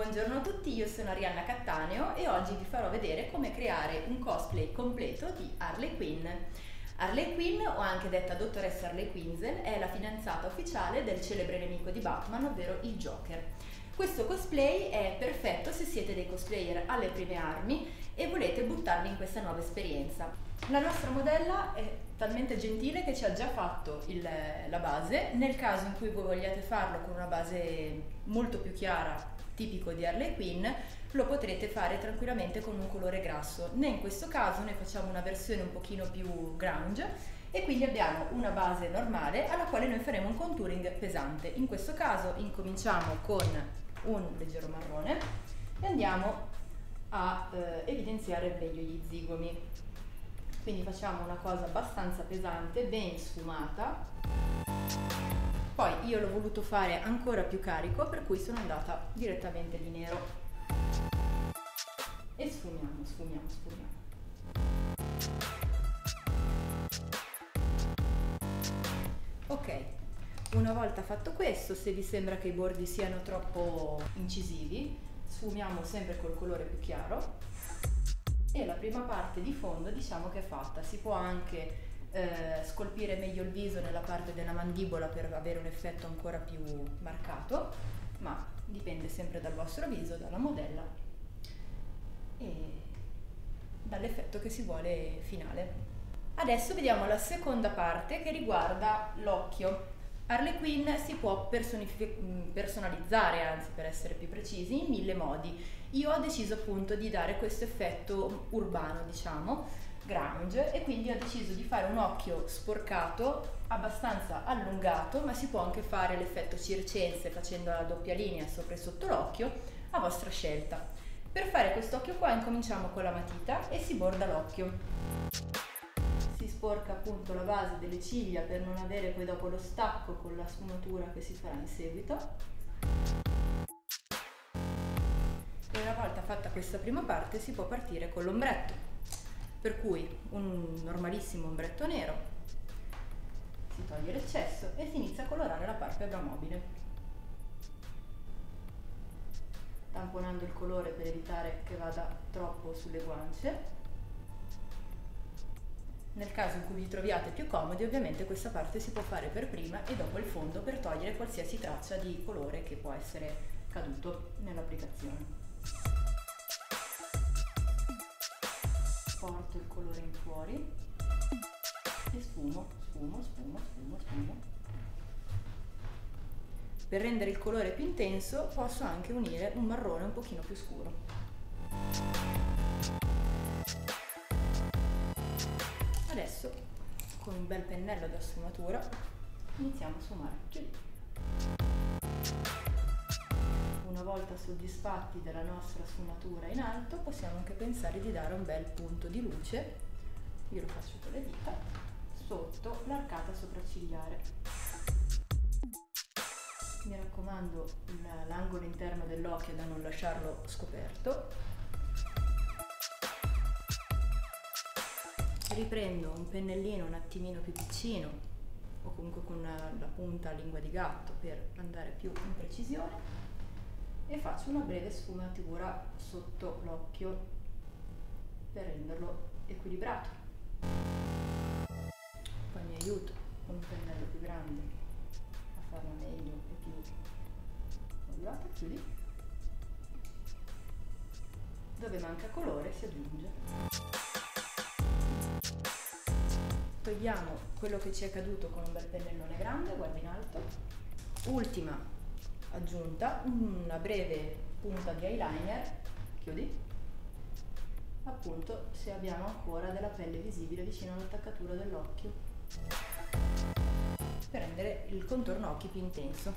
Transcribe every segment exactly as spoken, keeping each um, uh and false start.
Buongiorno a tutti, io sono Arianna Cattaneo e oggi vi farò vedere come creare un cosplay completo di Harley Quinn. Harley Quinn, o anche detta dottoressa Harley Quinzel, è la fidanzata ufficiale del celebre nemico di Batman, ovvero il Joker. Questo cosplay è perfetto se siete dei cosplayer alle prime armi e volete buttarvi in questa nuova esperienza. La nostra modella è talmente gentile che ci ha già fatto il, la base. Nel caso in cui voi vogliate farlo con una base molto più chiara, tipico di Harley Quinn, lo potrete fare tranquillamente con un colore grasso. Né in questo caso ne facciamo una versione un pochino più grunge e quindi abbiamo una base normale alla quale noi faremo un contouring pesante. In questo caso incominciamo con un leggero marrone e andiamo a eh, evidenziare meglio gli zigomi, quindi facciamo una cosa abbastanza pesante, ben sfumata. Poi io l'ho voluto fare ancora più carico, per cui sono andata direttamente di nero e sfumiamo, sfumiamo, sfumiamo. Ok, una volta fatto questo, se vi sembra che i bordi siano troppo incisivi, sfumiamo sempre col colore più chiaro e la prima parte di fondo diciamo che è fatta. Si può anche eh, scolpire meglio il viso nella parte della mandibola per avere un effetto ancora più marcato, ma dipende sempre dal vostro viso, dalla modella e dall'effetto che si vuole finale. Adesso vediamo la seconda parte che riguarda l'occhio. Harley Quinn si può personalizzare, anzi per essere più precisi, in mille modi. Io ho deciso appunto di dare questo effetto urbano, diciamo, grunge, e quindi ho deciso di fare un occhio sporcato, abbastanza allungato, ma si può anche fare l'effetto circense facendo la doppia linea sopra e sotto l'occhio, a vostra scelta. Per fare quest'occhio qua incominciamo con la matita e si borda l'occhio. Si sporca appunto la base delle ciglia per non avere poi dopo lo stacco con la sfumatura che si farà in seguito. E una volta fatta questa prima parte si può partire con l'ombretto, per cui un normalissimo ombretto nero, si toglie l'eccesso e si inizia a colorare la palpebra mobile, tamponando il colore per evitare che vada troppo sulle guance. Nel caso in cui vi troviate più comodi, ovviamente questa parte si può fare per prima e dopo il fondo per togliere qualsiasi traccia di colore che può essere caduto nell'applicazione. Porto il colore in fuori e sfumo, sfumo, sfumo, sfumo, sfumo. Per rendere il colore più intenso posso anche unire un marrone un pochino più scuro. Adesso con un bel pennello da sfumatura iniziamo a sfumare. Una volta soddisfatti della nostra sfumatura in alto, possiamo anche pensare di dare un bel punto di luce, io lo faccio con le dita, sotto l'arcata sopraccigliare. Mi raccomando l'angolo interno dell'occhio da non lasciarlo scoperto. Riprendo un pennellino un attimino più piccino o comunque con una, la punta a lingua di gatto per andare più in precisione e faccio una breve sfumatura sotto l'occhio per renderlo equilibrato. Poi mi aiuto con un pennello più grande a farlo meglio e più ondulato, chiudi. Dove manca colore si aggiunge. Togliamo quello che ci è caduto con un bel pennellone grande, guarda in alto. Ultima aggiunta, una breve punta di eyeliner, chiudi, appunto se abbiamo ancora della pelle visibile vicino all'attaccatura dell'occhio, per rendere il contorno occhi più intenso.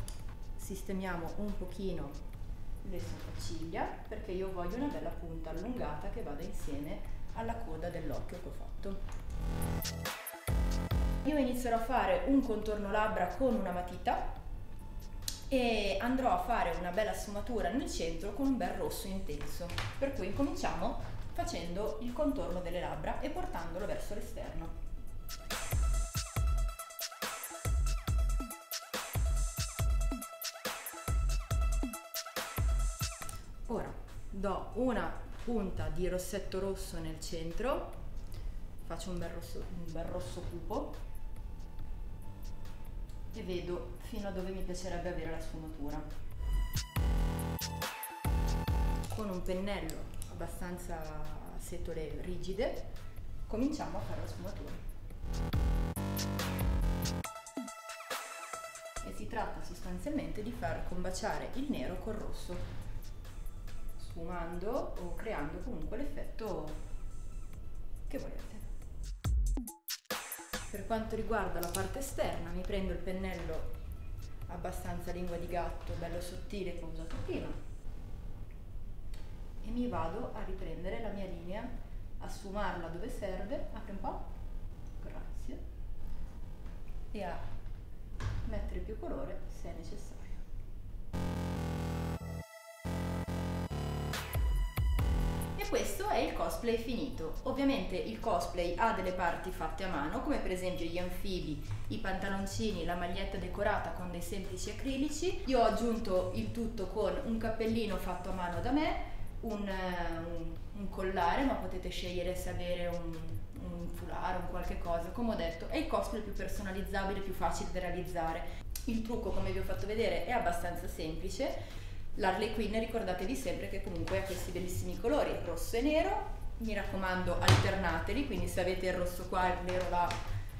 Sistemiamo un pochino le sopracciglia perché io voglio una bella punta allungata che vada insieme alla coda dell'occhio che ho fatto. Io inizierò a fare un contorno labbra con una matita e andrò a fare una bella sfumatura nel centro con un bel rosso intenso, per cui cominciamo facendo il contorno delle labbra e portandolo verso l'esterno. Ora do una punta di rossetto rosso nel centro, faccio un bel rosso, un bel rosso cupo e vedo fino a dove mi piacerebbe avere la sfumatura. Con un pennello abbastanza setole rigide cominciamo a fare la sfumatura. E si tratta sostanzialmente di far combaciare il nero col rosso, sfumando o creando comunque l'effetto che volete. Per quanto riguarda la parte esterna, mi prendo il pennello abbastanza lingua di gatto, bello sottile, che ho usato prima, e mi vado a riprendere la mia linea, a sfumarla dove serve, apri un po', grazie, e a mettere più colore se è necessario. E questo è il cosplay finito. Ovviamente il cosplay ha delle parti fatte a mano, come per esempio gli anfibi, i pantaloncini, la maglietta decorata con dei semplici acrilici. Io ho aggiunto il tutto con un cappellino fatto a mano da me, un, un, un collare, ma potete scegliere se avere un un foulard o qualche cosa. Come ho detto, è il cosplay più personalizzabile, più facile da realizzare. Il trucco, come vi ho fatto vedere, è abbastanza semplice. L'Harley Quinn, ricordatevi sempre che comunque ha questi bellissimi colori rosso e nero, mi raccomando alternateli, quindi se avete il rosso qua e il nero là,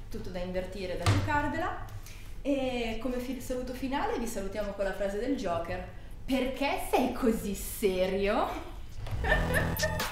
tutto da invertire, da giocarvela. E come saluto finale vi salutiamo con la frase del Joker: perché sei così serio?